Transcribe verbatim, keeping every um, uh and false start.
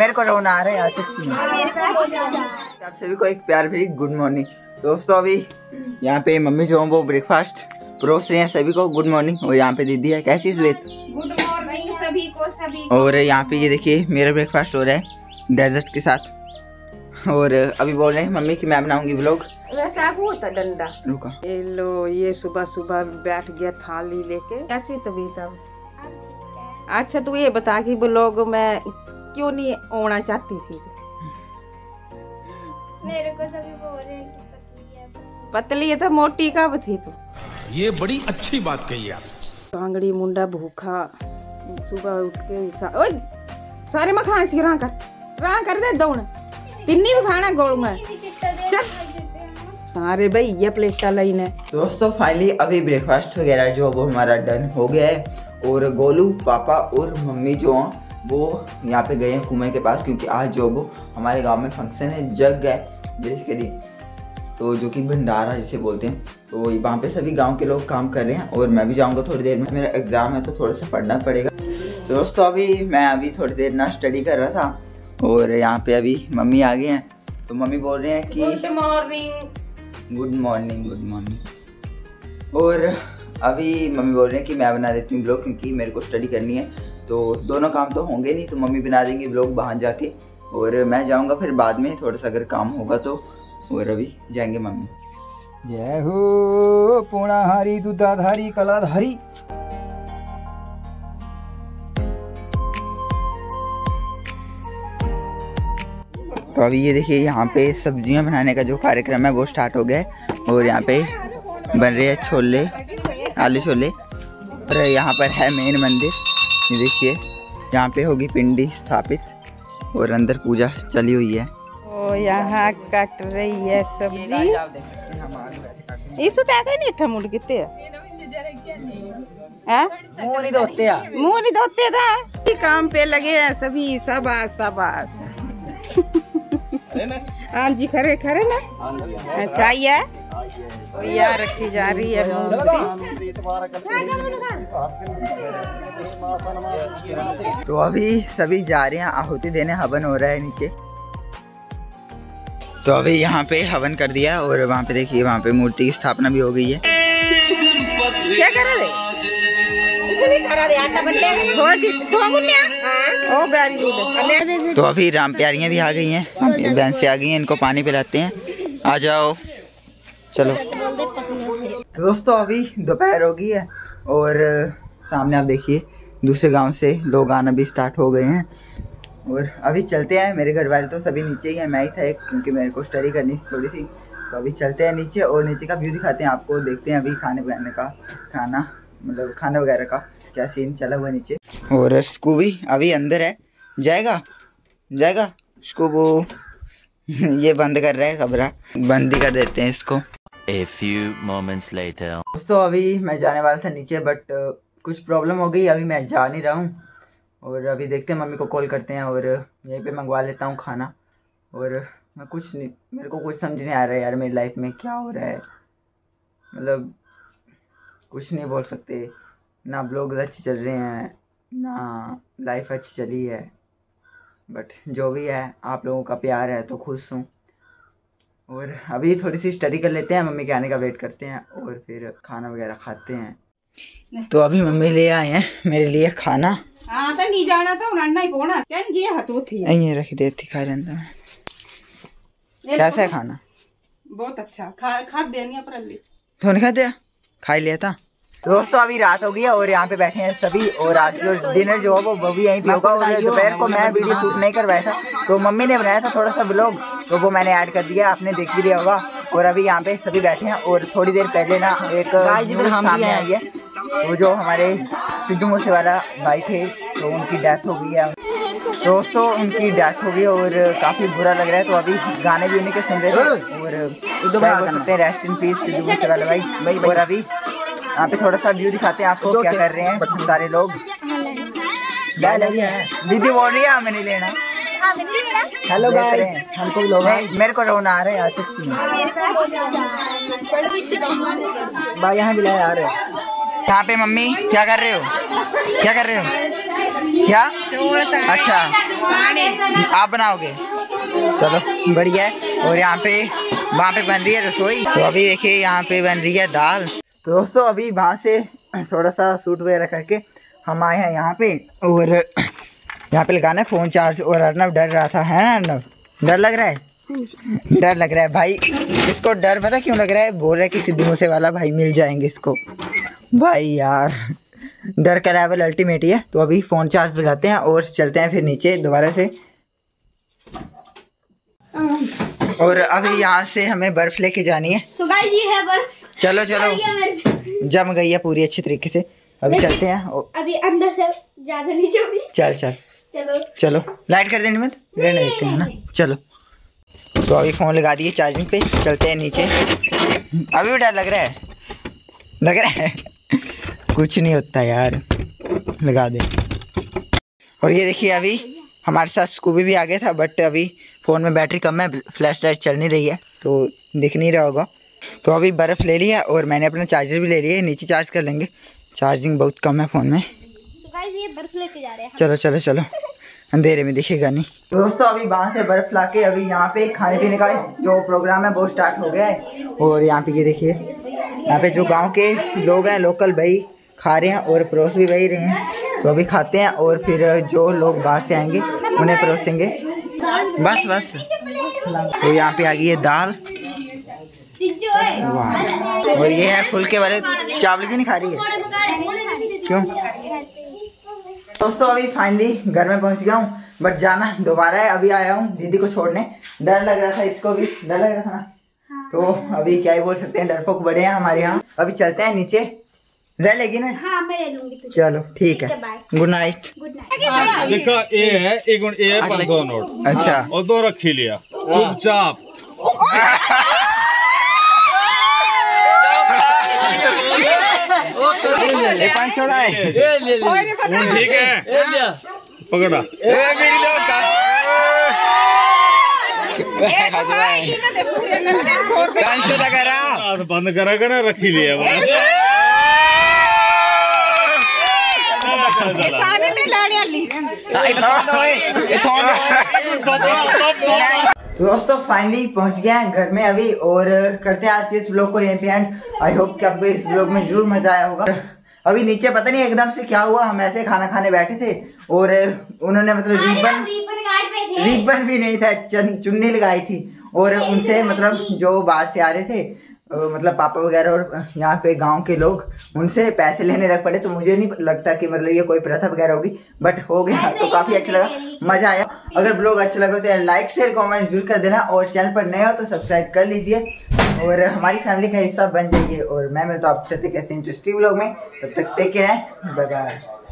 मेरे को रोना आ रहा है आप सभी को एक प्यार भरी गुड मॉर्निंग दोस्तों। अभी यहाँ पे मम्मी जो है वो ब्रेकफास्ट परोस रहे हैं सभी को। Good morning. और यहाँ पे दीदी है, कैसी स्वेत? गुड मॉर्निंग सभी को सभी। और यहाँ पे ये देखिए मेरा ब्रेकफास्ट हो रहा है डेजर्ट के साथ। और अभी बोल रहे हैं मम्मी कि मैं बनाऊंगी ब्लॉग। वैसा होता डंडा रुका। लो ये सुबह सुबह बैठ गया थाली लेके। कैसी तबीयत? अच्छा तू ये बता कि ब्लॉग में क्यों नहीं आना चाहती थी? मेरे को सभी बोल रहे हैं कि पतली है। पतली है तो मोटी कब थी तू? ये बड़ी अच्छी बात कही आपने। कांगड़ी मुंडा भूखा सुबह उठ के सा... ओए सारे में खाए सी रा कर रा कर दे दौड़ तिन्नी भी खाना गोलूंगा सारे भाई ये प्लेटा लाइन है। दोस्तों फाइनली अभी ब्रेकफास्ट वगैरह जो वो हमारा डन हो गया है। और गोलू पापा और मम्मी जो वो यहाँ पे गए हैं कुएं के पास, क्योंकि आज जो वो हमारे गांव में फंक्शन है जग है बेसिकली, तो जो कि भंडारा जिसे बोलते हैं। तो वहाँ पे सभी गांव के लोग काम कर रहे हैं और मैं भी जाऊँगा थोड़ी देर में। मेरा एग्ज़ाम है तो थोड़ा सा पढ़ना पड़ेगा। दोस्तों अभी मैं अभी थोड़ी देर ना स्टडी कर रहा था और यहाँ पे अभी मम्मी आ गए हैं। तो मम्मी बोल रहे हैं कि good morning good morning good morning. और अभी मम्मी बोल रहे हैं कि मैं बना देती हूँ ब्लॉग, क्योंकि मेरे को स्टडी करनी है। तो दोनों काम तो होंगे नहीं, तो मम्मी बना देंगी ब्लॉग बाहर जाके और मैं जाऊंगा फिर बाद में थोड़ा सा अगर काम होगा तो। और अभी जाएंगे मम्मी। जय हो पूर्णाहारी दूधाधारी कलाधारी। तो अभी ये देखिए यहाँ पे सब्जियाँ बनाने का जो कार्यक्रम है वो स्टार्ट हो गया है। और यहाँ पे बन रहे हैं छोले आलू छोले। और यहाँ पर है मेन मंदिर, ये देखिए यहाँ पे होगी पिंडी स्थापित और अंदर पूजा चली हुई है। ओ यहाँ कट रही है सब्जी। इसको क्या करनी है मुड़ कितने मोरी दोते मोरी दोते था काम पे लगे हैं सभी। शाबाश शाबाश। हाँ जी खरे खरे ना चाहिए तो यार रखी जा रही है। तो अभी सभी जा रहे हैं आहुति देने, हवन हो रहा है नीचे। तो अभी यहाँ पे हवन कर दिया और वहाँ पे देखिए वहाँ पे मूर्ति की स्थापना भी हो गई है। क्या कर रहे थे? तो अभी राम प्यारियाँ भी आ गई हैं, बहन से आ गई हैं, इनको पानी पिलाते हैं। आ जाओ चलो। दोस्तों अभी दोपहर हो गई है और सामने आप देखिए दूसरे गांव से लोग आना भी स्टार्ट हो गए हैं। और अभी चलते हैं, मेरे घर वाले तो सभी नीचे ही हैं, मैं ही था एक, क्योंकि मेरे को स्टडी करनी थोड़ी सी। तो अभी चलते हैं नीचे और नीचे का व्यू दिखाते हैं आपको। देखते हैं अभी खाने बनाने का खाना मतलब खाना वगैरह का क्या सीन चला हुआ नीचे। और स्कूबी अभी अंदर है, जाएगा जाएगा स्कूबू। ये बंद कर रहा है, कमरा बंद ही कर देते हैं इसको। A few moments later. दोस्तों अभी मैं जाने वाला था नीचे बट uh, कुछ प्रॉब्लम हो गई, अभी मैं जा नहीं रहा हूँ। और अभी देखते हैं मम्मी को कॉल करते हैं और यहीं पे मंगवा लेता हूँ खाना। और मैं कुछ नहीं, मेरे को कुछ समझ नहीं आ रहा है यार मेरी लाइफ में क्या हो रहा है। मतलब कुछ नहीं बोल सकते ना, ब्लॉग्स अच्छे चल रहे हैं ना लाइफ अच्छी चली है। बट जो भी है आप लोगों का प्यार है तो खुश हूँ। और अभी थोड़ी सी स्टडी कर लेते हैं, मम्मी के आने का वेट करते हैं और फिर खाना वगैरह खाते हैं। तो अभी मम्मी ले आए हैं मेरे लिए खाना। हाँ तो नहीं जाना था उन्हें नहीं पोना क्या ये हाथों थी ये रख देती खा लेता। कैसा है खाना? बहुत अच्छा खा खा देनी पर अली तो नहीं खा दिया खा लिया था। दोस्तों अभी रात हो गई है और यहाँ पे बैठे हैं सभी। और आज जो डिनर जो है वो वो भी यहीं पे होगा। और दोपहर को मैं वीडियो शूट नहीं करवाया था तो मम्मी ने बनाया था थोड़ा सा ब्लॉग, तो वो मैंने ऐड कर दिया, आपने देख भी लिया होगा। और अभी यहाँ पे सभी बैठे हैं और थोड़ी देर पहले ना एक सामने आई है, वो जो हमारे सिद्धू मूसे वाला भाई थे तो उनकी डेथ हो गई है। दोस्तों उनकी डेथ हो गई और काफ़ी बुरा लग रहा है। तो अभी गाने भी उन्हीं के सुन रहे थे और rest in peace Sidhu Moose Wala भाई। और अभी यहाँ पे थोड़ा सा व्यू दिखाते हैं आपको क्या कर रहे हैं सारे लोग। दीदी बोल रही है हमें नहीं लेना। हेलो गाइस हमको लोग मेरे को रोना आ रहा है भाई। यहाँ भी आ रहे हैं यहाँ पे मम्मी क्या कर रहे हो क्या कर रहे हो क्या? अच्छा आप बनाओगे, चलो बढ़िया है। और यहाँ पे वहाँ पे बन रही है रसोई, तो अभी देखिए यहाँ पे बन रही है दाल। तो दोस्तों अभी वहाँ से थोड़ा सा सूट वगैरह करके हम आए हैं यहाँ पे, और यहाँ पे लगाना है फ़ोन चार्ज। और अर्नव डर रहा था, है ना अर्नव, डर लग रहा है? डर लग रहा है भाई, इसको डर पता क्यों लग रहा है? बोल रहा है कि सिद्धू मूसे वाला भाई मिल जाएंगे इसको। भाई यार डर का लेवल अल्टीमेट ही है। तो अभी फ़ोन चार्ज लगाते हैं और चलते हैं फिर नीचे दोबारा से। और अभी यहाँ से हमें बर्फ़ लेके जानी है, ये है बर्फ। चलो चलो, जम गई है पूरी अच्छी तरीके से। अभी चलते हैं, अभी अंदर से ज़्यादा नीचे भी। चल चल चलो चलो, लाइट कर देने मत, रहने देते हैं ना। चलो तो अभी फ़ोन लगा दिए चार्जिंग पे, चलते हैं नीचे। अभी भी डर लग रहा है, लग रहा है कुछ नहीं होता यार, लगा दे। और ये देखिए अभी हमारे साथ स्कूबी भी आ गया था, बट अभी फ़ोन में बैटरी कम है, फ्लैश लाइट चल नहीं रही है तो दिख नहीं रहा होगा। तो अभी बर्फ़ ले लिया और मैंने अपना चार्जर भी ले लिया है, नीचे चार्ज कर लेंगे, चार्जिंग बहुत कम है फ़ोन में। बर्फ़ लेके जा रहे हैं, चलो चलो चलो, अंधेरे में दिखेगा नहीं। तो दोस्तों अभी वहाँ से बर्फ़ ला के अभी यहाँ पे खाने पीने का जो प्रोग्राम है वो स्टार्ट हो गया है। और यहाँ पे ये देखिए, यहाँ पे जो गांव के लोग हैं लोकल भाई खा रहे हैं और परोस भी वही रहे हैं। तो अभी खाते हैं और फिर जो लोग बाहर से आएंगे उन्हें परोसेंगे, बस बस। तो यहाँ पे आ गई है दाल, वाह। और ये है फुलके वाले चावल भी नहीं खा रही है, क्यों? दोस्तों अभी फाइनली घर में पहुंच गया हूँ, बट जाना दोबारा है। अभी आया हूँ दीदी को छोड़ने, डर लग रहा था, इसको भी डर लग रहा था ना। हाँ। तो अभी क्या ही बोल सकते हैं, डरपोक बड़े हैं हमारे यहाँ। अभी चलते हैं नीचे, रह लेगी ना? हाँ, मैं रह लूंगी। चलो ठीक है, गुड नाइट। देखो ए है, एक गुण ए है, दो नोट। अच्छा, और दो रखी लिया चुपचाप। ये पाँच छोड़ा है, ठीक है, पकड़ा। बंद करा कर रखी लिया में। तो दोस्तों फाइनली पहुंच गया है घर में अभी, और करते हैं आज के इस ब्लॉग को यहीं पे एंड। आई होप कि आपको इस ब्लॉग में जरूर मजा आया होगा। अभी नीचे पता नहीं एकदम से क्या हुआ, हम ऐसे खाना खाने बैठे थे और उन्होंने मतलब रिबन रिबन भी नहीं था, चुन्नी लगाई थी। और उनसे मतलब जो बाहर से आ रहे थे, मतलब पापा वगैरह और यहाँ पे गांव के लोग, उनसे पैसे लेने लग पड़े। तो मुझे नहीं लगता कि मतलब ये कोई प्रथा वगैरह होगी, बट हो गया। तो काफ़ी अच्छा लगा, मज़ा आया। अगर ब्लॉग अच्छा लगा तो लाइक शेयर कमेंट जरूर कर देना, और चैनल पर नए हो तो सब्सक्राइब कर लीजिए और हमारी फैमिली का हिस्सा बन जाइए। और मैं मैं तो आपसे कैसे इंटरेस्टिंग ब्लॉग में, तब तक टेक केयर, बाय बाय।